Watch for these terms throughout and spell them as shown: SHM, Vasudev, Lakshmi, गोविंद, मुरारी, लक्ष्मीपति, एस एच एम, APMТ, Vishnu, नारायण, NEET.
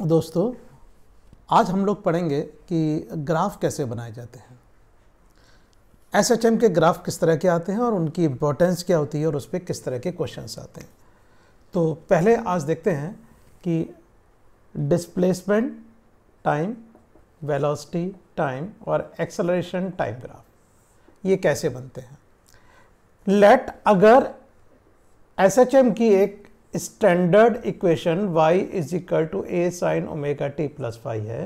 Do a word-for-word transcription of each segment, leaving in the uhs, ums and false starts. दोस्तों आज हम लोग पढ़ेंगे कि ग्राफ कैसे बनाए जाते हैं, एस एच एम के ग्राफ किस तरह के आते हैं और उनकी इम्पोर्टेंस क्या होती है और उस पर किस तरह के क्वेश्चंस आते हैं। तो पहले आज देखते हैं कि डिस्प्लेसमेंट टाइम, वेलोसिटी टाइम और एक्सेलरेशन टाइम ग्राफ ये कैसे बनते हैं। लेट अगर एस एच एम की एक standard equation y is equal to A sine omega t plus phi है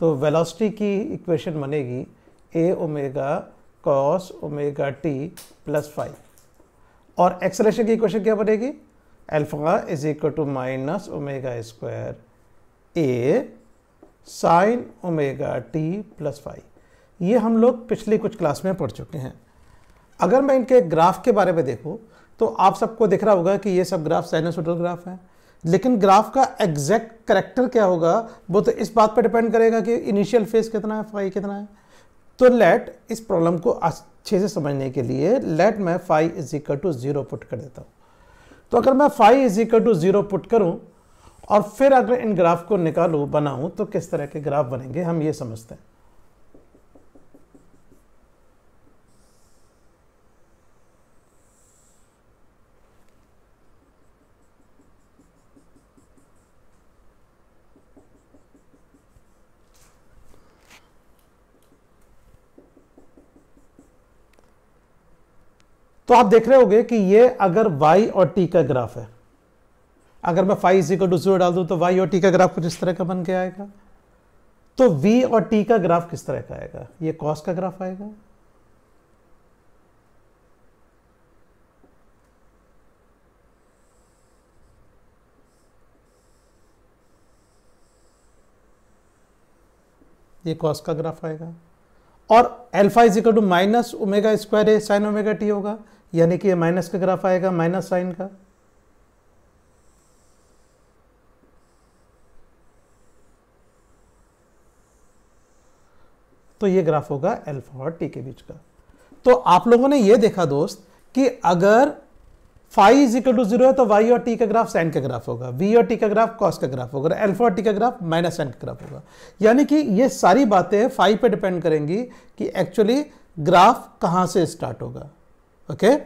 तो वेलोसिटी की इक्वेशन बनेगी A omega cos omega t plus phi और एक्सेलरेशन की इक्वेशन क्या बनेगी, alpha is equal to minus omega square A sine omega t plus phi. ये हम लोग पिछली कुछ क्लास में पढ़ चुके हैं। अगर मैं इनके ग्राफ के बारे में देखूँ तो आप सबको दिख रहा होगा कि ये सब ग्राफ साइनसोइडल ग्राफ है, लेकिन ग्राफ का एग्जैक्ट करैक्टर क्या होगा वो तो इस बात पर डिपेंड करेगा कि इनिशियल फेज कितना है, फाई कितना है। तो लेट इस प्रॉब्लम को अच्छे से समझने के लिए लेट मैं phi is equal to zero put कर देता हूँ। तो अगर मैं phi is equal to zero put करूँ और फिर अगर इन ग्राफ को निकालूँ बनाऊँ तो किस तरह के ग्राफ बनेंगे हम ये समझते हैं। तो आप देख रहे होंगे कि ये अगर y और t का ग्राफ है, अगर मैं phi is equal to zero डाल दूं तो y और t का ग्राफ कुछ इस तरह का बन के आएगा। तो v और t का ग्राफ किस तरह का आएगा, ये कॉस का ग्राफ आएगा। ये कॉस का ग्राफ आएगा और alpha is equal to minus omega square A sine omega t होगा, यानी कि ये माइनस का ग्राफ आएगा, माइनस साइन का। तो ये ग्राफ होगा अल्फा और टी के बीच का। तो आप लोगों ने ये देखा दोस्त कि अगर phi is equal to zero है तो वाई और टी का ग्राफ साइन का ग्राफ होगा, वी और टी का ग्राफ कॉस का ग्राफ होगा, अल्फा और टी का ग्राफ माइनस साइन का ग्राफ होगा। यानी कि ये सारी बातें फाई पे डिपेंड करेंगी कि एक्चुअली ग्राफ कहाँ से स्टार्ट होगा। Okay okay?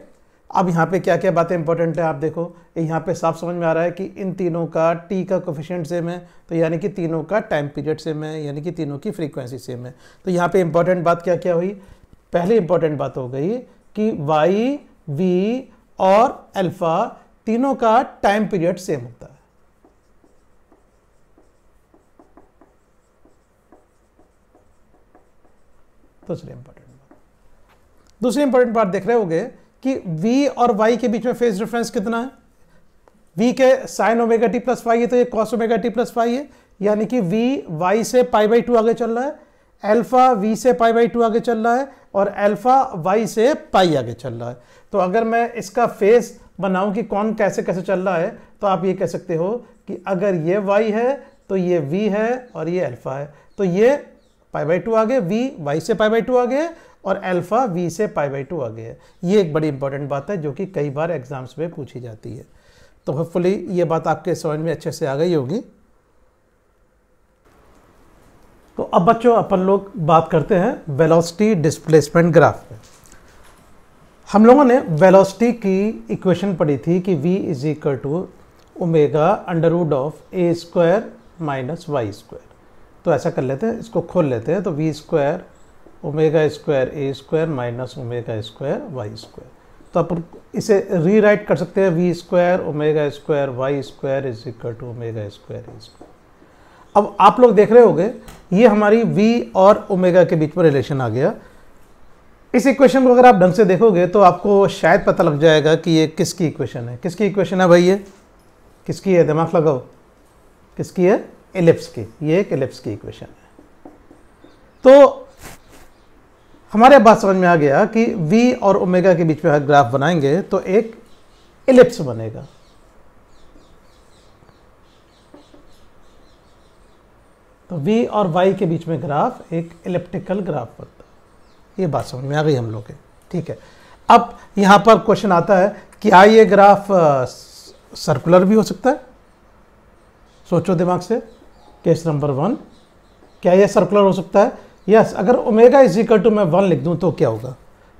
अब यहाँ पे क्या क्या बातें इंपॉर्टेंट है आप देखो, यहाँ पे साफ समझ में आ रहा है कि इन तीनों का टी का कोफिशिएंट सेम है तो यानी कि तीनों का टाइम पीरियड सेम है, यानी कि तीनों की फ्रीक्वेंसी सेम है। तो यहाँ पर इंपॉर्टेंट बात क्या क्या हुई, पहली इंपॉर्टेंट बात हो गई कि वाई, वी और अल्फा तीनों का टाइम पीरियड सेम होता है। दूसरी इंपॉर्टेंट बात, दूसरी इंपॉर्टेंट बात देख रहे होंगे कि v और y के बीच में फेज डिफरेंस कितना है, v के sine omega t plus phi है तो ये cos omega t plus phi है, यानी कि v y से पाई बाई टू आगे चल रहा है, अल्फा v से पाई बाई टू आगे चल रहा है और अल्फा वाई से पाई आगे चल रहा है। तो अगर मैं इसका फेस बनाऊं कि कौन कैसे कैसे चल रहा है तो आप ये कह सकते हो कि अगर ये वाई है तो ये वी है और ये अल्फा है, तो ये पाई बाई टू आगे, वी वाई से पाई बाई टू आगे और अल्फा वी से पाई बाई टू आगे है। ये एक बड़ी इंपॉर्टेंट बात है जो कि कई बार एग्जाम्स में पूछी जाती है। तो होपफुली ये बात आपके समझ में अच्छे से आ गई होगी। तो अब बच्चों अपन लोग बात करते हैं वेलोसिटी डिस्प्लेसमेंट ग्राफ में। हम लोगों ने वेलोसिटी की इक्वेशन पढ़ी थी कि v is equal to omega under root of A square minus y square. तो ऐसा कर लेते हैं, इसको खोल लेते हैं। तो v square omega square A square minus omega square y square. तो अपन इसे रीराइट कर सकते हैं, v square omega square y square is equal to omega square A square. अब आप लोग देख रहे होंगे ये हमारी v और ओमेगा के बीच में रिलेशन आ गया। इस इक्वेशन को अगर आप ढंग से देखोगे तो आपको शायद पता लग जाएगा कि ये किसकी इक्वेशन है। किसकी इक्वेशन है भाई, ये किसकी है, दिमाग लगाओ किसकी है, एलिप्स की। ये एक एलिप्स की इक्वेशन है। तो हमारे बात समझ में आ गया कि v और ओमेगा के बीच में अगर ग्राफ बनाएंगे तो एक एलिप्स बनेगा। तो v और y के बीच में ग्राफ एक एलिप्टिकल ग्राफ बनता है। ये बात समझ में आ गई हम लोग के, ठीक है। अब यहाँ पर क्वेश्चन आता है, क्या ये ग्राफ सर्कुलर भी हो सकता है? सोचो दिमाग से। केस नंबर वन, क्या यह सर्कुलर हो सकता है? यस, अगर ओमेगा इज इक्वल टू मैं वन लिख दूँ तो क्या होगा?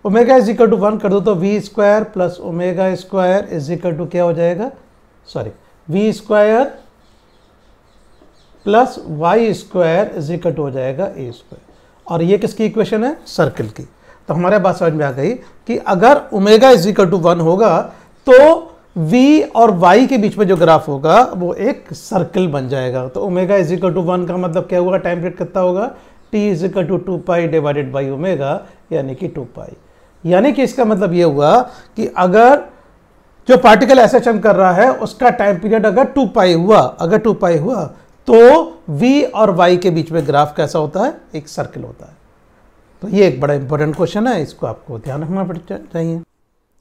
Omega is equal to one कर दो तो v square plus omega square is equal to क्या हो जाएगा? Sorry, v square plus y square is equal to हो जाएगा ए स्क्वायर। और ये किसकी इक्वेशन है? सर्कल की। तो हमारे बात समझ में आ गई कि अगर omega is equal to one होगा तो v और y के बीच में जो ग्राफ होगा वो एक सर्कल बन जाएगा। तो omega is equal to one का मतलब क्या होगा? टाइम पीरियड कितना होगा? t is equal to two pi divided by omega, यानी कि टू पाई। यानी कि इसका मतलब ये हुआ कि अगर जो पार्टिकल एस एच एम कर रहा है उसका टाइम पीरियड अगर टू पाई हुआ अगर टू पाई हुआ तो v और y के बीच में ग्राफ कैसा होता है? एक सर्कल होता है। तो ये एक बड़ा इंपॉर्टेंट क्वेश्चन है, इसको आपको ध्यान रखना पड़ता चाहिए।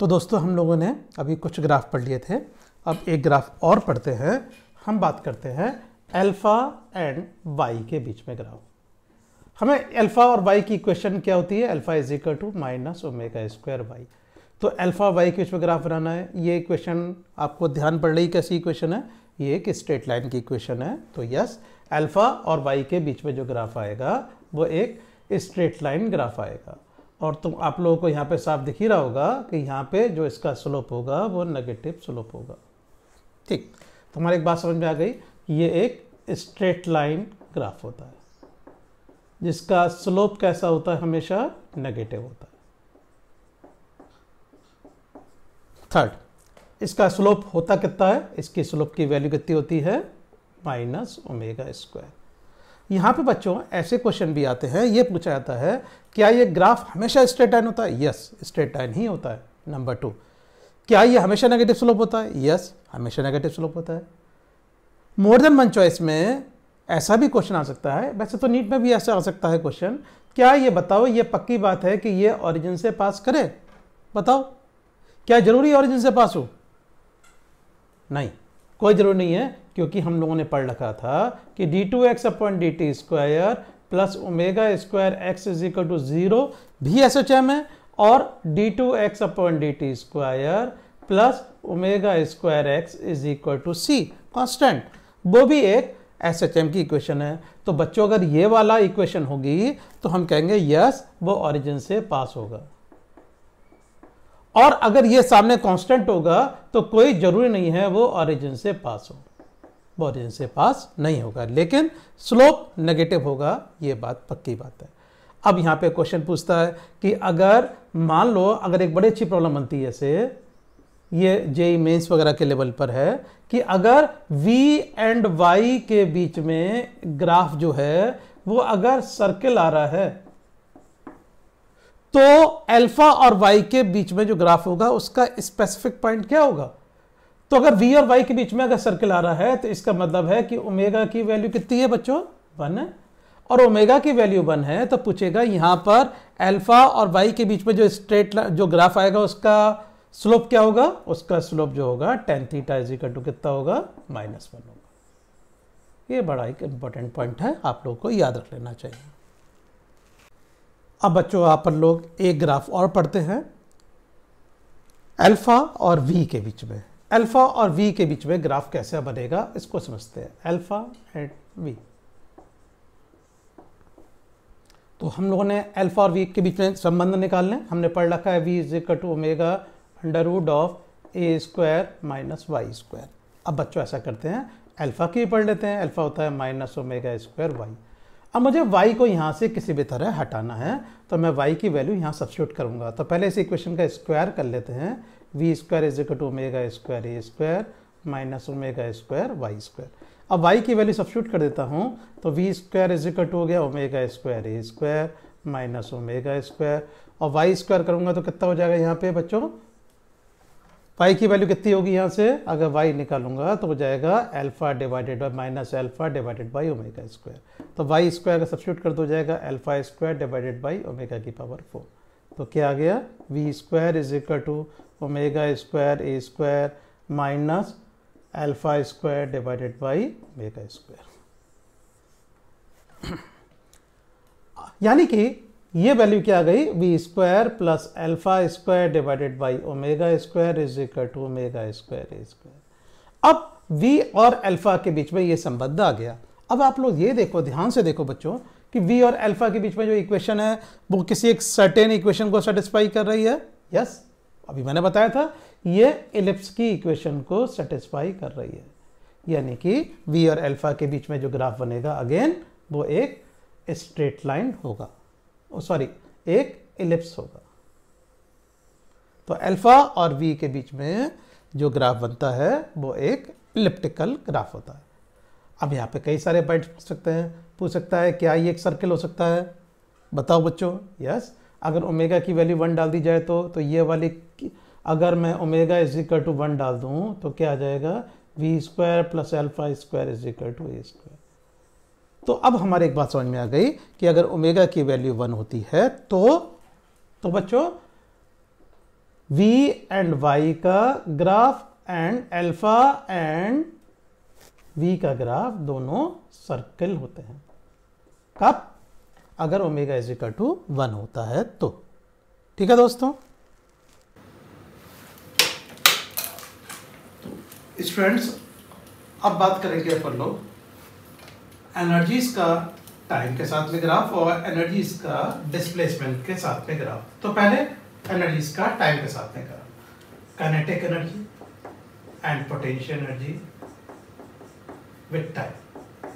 तो दोस्तों, हम लोगों ने अभी कुछ ग्राफ पढ़ लिए थे, अब एक ग्राफ और पढ़ते हैं। हम बात करते हैं अल्फ़ा एंड वाई के बीच में ग्राफ। हमें अल्फ़ा और वाई की इक्वेशन क्या होती है? Alpha is equal to minus omega square y. तो अल्फ़ा वाई के बीच में ग्राफ बनाना है। ये इक्वेशन आपको ध्यान पड़ रही, कैसी इक्वेशन है? ये एक स्ट्रेट लाइन की इक्वेशन है। तो यस, अल्फ़ा और वाई के बीच में जो ग्राफ आएगा वो एक स्ट्रेट लाइन ग्राफ आएगा। और तुम आप लोगों को यहाँ पे साफ दिख ही रहा होगा कि यहाँ पे जो इसका स्लोप होगा वो नेगेटिव स्लोप होगा। ठीक, तो हमारी एक बात समझ में आ गई, ये एक स्ट्रेट लाइन ग्राफ होता है जिसका स्लोप कैसा होता है? हमेशा नेगेटिव होता है। थर्ड, इसका स्लोप होता कितना है? इसकी स्लोप की वैल्यू कितनी होती है? Minus omega square. यहाँ पे बच्चों ऐसे क्वेश्चन भी आते हैं, ये पूछा जाता है क्या ये ग्राफ हमेशा स्ट्रेट लाइन होता है? यस, स्ट्रेट लाइन ही होता है। नंबर टू, क्या ये हमेशा नेगेटिव स्लोप होता है? यस, हमेशा नेगेटिव स्लोप होता है। मोर देन वन चॉइस में ऐसा भी क्वेश्चन आ सकता है, वैसे तो नीट में भी ऐसा आ सकता है क्वेश्चन, क्या ये बताओ ये पक्की बात है कि ये ऑरिजिन से पास करे? बताओ, क्या जरूरी ऑरिजिन से पास हो? नहीं, कोई जरूरी नहीं है, क्योंकि हम लोगों ने पढ़ रखा था कि d two x upon d t square plus omega square x is equal to zero भी एस एच एम है, और d two x upon d t square plus omega square x is equal to c constant, वो भी एक एस एच एम की equation है। तो बच्चों, अगर ये वाला इक्वेशन होगी तो हम कहेंगे यस, वो ऑरिजिन से पास होगा। और अगर ये सामने कांस्टेंट होगा तो कोई जरूरी नहीं है वो ऑरिजिन से पास हो, वो ऑरिजिन से पास नहीं होगा, लेकिन स्लोप नेगेटिव होगा, ये बात पक्की बात है। अब यहाँ पे क्वेश्चन पूछता है कि अगर मान लो, अगर एक बड़ी अच्छी प्रॉब्लम बनती है, ऐसे ये जेई मेंस वगैरह के लेवल पर है, कि अगर v एंड y के बीच में ग्राफ जो है वो अगर सर्किल आ रहा है तो अल्फा और वाई के बीच में जो ग्राफ होगा उसका स्पेसिफिक पॉइंट क्या होगा? तो अगर v और y के बीच में अगर सर्कल आ रहा है तो इसका मतलब है कि ओमेगा की वैल्यू कितनी है बच्चों? वन है। और ओमेगा की वैल्यू वन है तो पूछेगा यहाँ पर अल्फा और y के बीच में जो स्ट्रेट जो ग्राफ आएगा उसका स्लोप क्या होगा? उसका स्लोप जो होगा tan theta is equal to कितना होगा? माइनस वन होगा। ये बड़ा एक इंपॉर्टेंट पॉइंट है, आप लोगों को याद रख लेना चाहिए। अब बच्चों, आप लोग एक ग्राफ और पढ़ते हैं अल्फा और v के बीच में। अल्फा और v के बीच में ग्राफ कैसे बनेगा, इसको समझते हैं। अल्फा एंड v, तो हम लोगों ने अल्फा और v के बीच में संबंध निकालने, हमने पढ़ रखा है v is equal to omega under root of A square minus y square. अब बच्चों ऐसा करते हैं, अल्फा की पढ़ लेते हैं। अल्फा होता है माइनस ओमेगा स्क्वायर वाई। अब मुझे y को यहाँ से किसी भी तरह हटाना है तो मैं y की वैल्यू यहाँ सब्स्टिट्यूट करूँगा। तो पहले इस इक्वेशन का स्क्वायर कर लेते हैं, v square is equal to omega square A square minus omega square y square. अब y की वैल्यू सब्स्टिट्यूट कर देता हूँ तो v square is equal to हो गया omega square A square minus omega square, और वाई स्क्वायर करूँगा तो कितना हो जाएगा यहाँ पे बच्चों? y की वैल्यू कितनी होगी यहाँ से? अगर y निकालूंगा तो हो जाएगा alpha divided by minus alpha divided by omega square. तो y स्क्वायर का सब्स्टिट्यूट कर दो, हो जाएगा alpha square divided by omega की पावर फोर। तो क्या आ गया? v square is equal to omega square A square minus alpha square divided by omega square. यानी कि ये वैल्यू क्या आ गई? V square plus alpha square divided by omega square is equal to omega square A square. अब V और alpha के बीच में ये संबंध आ गया। अब आप लोग ये देखो, ध्यान से देखो बच्चों कि V और अल्फा के बीच में जो इक्वेशन है वो किसी एक सर्टेन इक्वेशन को सेटिस्फाई कर रही है। यस, अभी मैंने बताया था ये इलिप्स की इक्वेशन को सेटिस्फाई कर रही है, यानी कि V और अल्फा के बीच में जो ग्राफ बनेगा अगेन वो एक स्ट्रेट लाइन होगा, सॉरी एक इलिप्स होगा। तो अल्फा और V के बीच में जो ग्राफ बनता है वो एक इलिप्टिकल ग्राफ होता है। अब यहाँ पे कई सारे पॉइंट्स पूछ सकते हैं, पूछ सकता है क्या ये एक सर्किल हो सकता है, बताओ बच्चों। यस, अगर ओमेगा की वैल्यू वन डाल दी जाए तो तो ये वाली, अगर मैं omega is equal to one डाल दूँ तो क्या आ जाएगा, v square plus alpha square is equal to A square. तो अब हमारे एक बात समझ में आ गई कि अगर ओमेगा की वैल्यू वन होती है तो तो बच्चों v एंड y का graph and alpha and v का ग्राफ दोनों सर्कल होते हैं। कब? अगर omega is equal to one होता है तो। ठीक है दोस्तों, स्टूडेंट्स अब बात करेंगे अपन लोग एनर्जीज का टाइम के साथ में ग्राफ और एनर्जीज का डिस्प्लेसमेंट के साथ में ग्राफ। तो पहले एनर्जीज का टाइम के साथ में graph, kinetic energy and potential energy with time.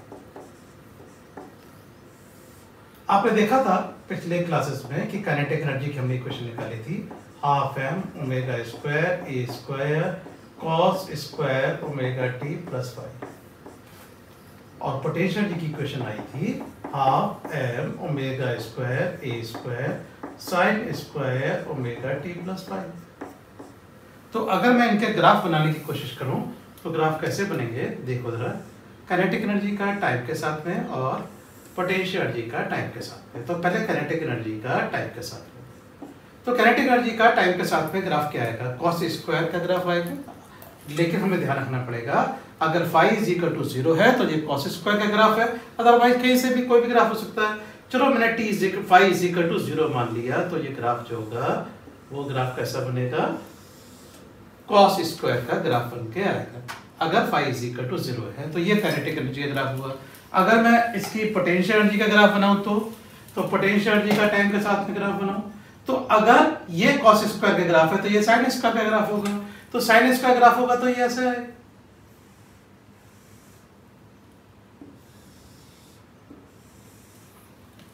आपने देखा था पिछले क्लासेस में कि काइनेटिक एनर्जी की हमने इक्वेशन निकाली थी, half m omega square A square cos square omega t plus phi, और पोटेंशियल एनर्जी की इक्वेशन आई थी half m omega square A square sine square omega t plus phi. तो अगर मैं इनके ग्राफ बनाने की कोशिश करूं तो ग्राफ कैसे बनेंगे, देखो जरा, काइनेटिक एनर्जी का टाइम के साथ में और पोटेंशियल एनर्जी का टाइम के साथ में। तो पहले काइनेटिक एनर्जी का टाइम के साथ में, तो काइनेटिक एनर्जी का टाइम के साथ में ग्राफ क्या आएगा, कॉस स्क्वायर का ग्राफ आएगा। लेकिन हमें ध्यान रखना पड़ेगा अगर phi is equal to zero है तो ये कॉस स्क्वायर का ग्राफ है, अदरवाइज कहीं से भी कोई भी ग्राफ हो सकता है। चलो मैंने t is equal phi is equal to zero मान लिया, तो ये ग्राफ जो होगा वो ग्राफ कैसा बनेगा, कॉस स्क्वायर का ग्राफ बन के आएगा अगर phi is equal to zero है। तो ये काइनेटिक एनर्जी का ग्राफ हुआ। अगर मैं इसकी पोटेंशियल एनर्जी का ग्राफ बनाऊँ तो तो पोटेंशियल एनर्जी का टाइम के साथ में ग्राफ बनाऊँ तो अगर ये कॉस स्क्वायर का ग्राफ है तो ये साइन स्क्वायर का ग्राफ होगा, तो साइन स्क्वायर ग्राफ होगा तो ये ऐसे है।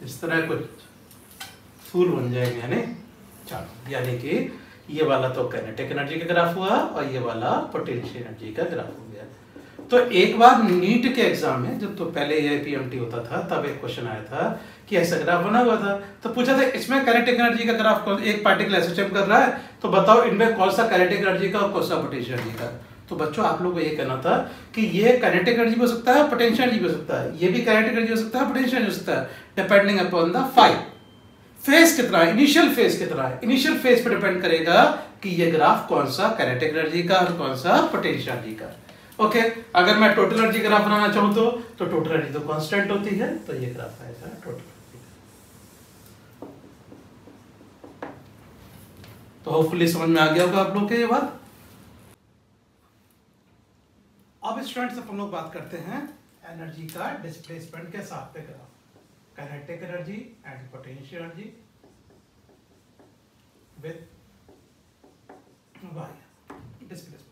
इस तरह कुछ फूल बन जाएंगे, यानी चलो, यानी कि ये वाला तो काइनेटिक एनर्जी का ग्राफ हुआ और ये वाला पोटेंशियल एनर्जी का ग्राफ हो गया। तो एक बार नीट के एग्जाम में जब, तो पहले ये एपीएमटी होता था, तब एक क्वेश्चन आया था कि ऐसा ग्राफ बना हुआ था, तो पूछा था इसमें काइनेटिक एनर्जी का ग्राफ कौन, एक पार्टिकल एसएचएम कर रहा है तो बताओ इनमें कौन सा काइनेटिक एनर्जी का और कौन सा पोटेंशियल एनर्जी का। तो बच्चों आप लोगों को ये कहना था कि ये काइनेटिक एनर्जी हो सकता है, पोटेंशियल एनर्जी हो सकता है, ये भी काइनेटिक एनर्जी हो सकता है, पोटेंशियल एनर्जी हो सकता है, depending upon the phi phase कितना है, इनिशियल फेज कितना है। इनिशियल फेज पर डिपेंड करेगा कि ये ग्राफ कौन सा काइनेटिक एनर्जी का और कौन सा पोटेंशियल एनर्जी का। ओके, अगर मैं टोटल एनर्जी ग्राफ बनाना चाहूँ तो तो टोटल एनर्जी तो कांस्टेंट होती है, तो ये ग्राफ आएगा टोटल। तो होपफुली समझ में आ गया होगा आप लोग के ये बात। अब स्टूडेंट्स हम लोग बात करते हैं एनर्जी का डिस्प्लेसमेंट के साथ पे graph, kinetic energy and potential energy with y displacement.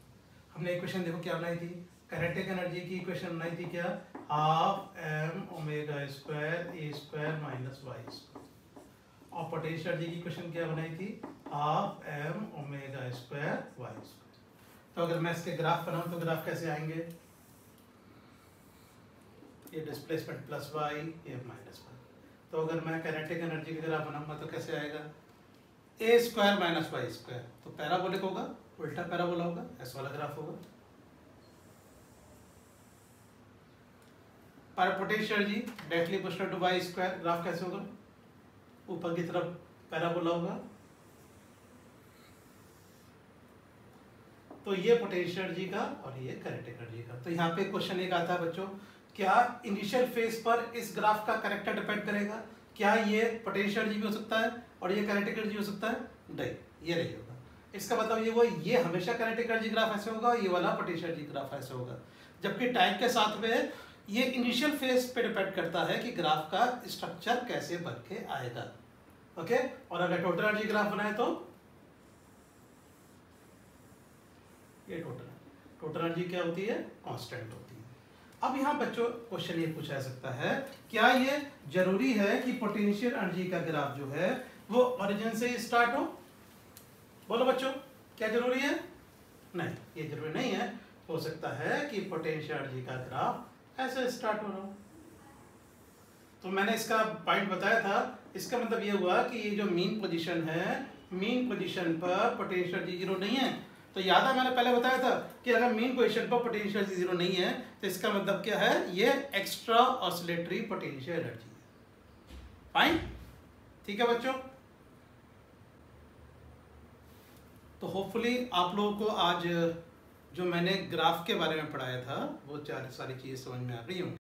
हमने इक्वेशन देखो क्या बनाई थी, काइनेटिक एनर्जी की इक्वेशन बनाई थी क्या, half m omega square A square minus y square, और पोटेंशियल एनर्जी की इक्वेशन क्या बनाई थी, half m omega square y square. तो अगर मैं इसके ग्राफ बनाऊं तो ग्राफ कैसे आएंगे, ये डिस्प्लेसमेंट प्लस वाई ये माइनस वाई। तो अगर मैं काइनेटिक एनर्जी का ग्राफ बनाऊंगा तो कैसे आएगा, A square minus y square. तो पैराबोलिक होगा, उल्टा पैराबोला होगा, ऐसा वाला ग्राफ होगा। पर potential energy directly proportional to y square, graph कैसे होगा, ऊपर की तरफ पैराबोला होगा। तो ये पोटेंशियल एनर्जी का और ये काइनेटिक एनर्जी का। तो यहाँ पे क्वेश्चन एक आता है बच्चों, क्या इनिशियल फेज पर इस ग्राफ का कैरेक्टर डिपेंड करेगा, क्या ये पोटेंशियल एनर्जी भी हो सकता है और ये काइनेटिक एनर्जी हो सकता है, नहीं ये नहीं होगा। इसका मतलब ये वो ये हमेशा काइनेटिक एनर्जी ग्राफ ऐसे होगा, ये वाला पोटेंशियल एनर्जी ग्राफ ऐसे होगा। जबकि टाइम के साथ में ये इनिशियल फेज पे डिपेंड करता है कि ग्राफ का स्ट्रक्चर कैसे बन के आएगा। ओके, और अगर टोटल एनर्जी ग्राफ बनाए तो ये टोटल टोटल एनर्जी क्या होती है, कांस्टेंट होती है। अब यहाँ बच्चों क्वेश्चन ये पूछा जा सकता है, क्या ये जरूरी है कि पोटेंशियल एनर्जी का ग्राफ जो है वो ओरिजिन से स्टार्ट हो? बोलो बच्चों, क्या जरूरी है? नहीं, ये जरूरी नहीं है। हो सकता है कि पोटेंशियल एनर्जी का ग्राफ ऐसे स्टार्ट हो रहा हो। तो मैंने इसका पॉइंट बताया था, इसका मतलब ये हुआ कि ये जो मीन पोजीशन है, मीन पोजीशन पर पोटेंशियल एनर्जी जीरो नहीं है। तो याद है मैंने पहले बताया था कि अगर मीन पोजीशन पर पोटेंशियल एनर्जी जीरो नहीं है तो इसका मतलब क्या है, ये एक्स्ट्रा ऑसिलेटरी पोटेंशियल एनर्जी है। फाइन, ठीक है बच्चों। तो होपफुली आप लोगों को आज जो मैंने ग्राफ के बारे में पढ़ाया था वो चार सारी चीज़ें समझ में आ रही होंगी।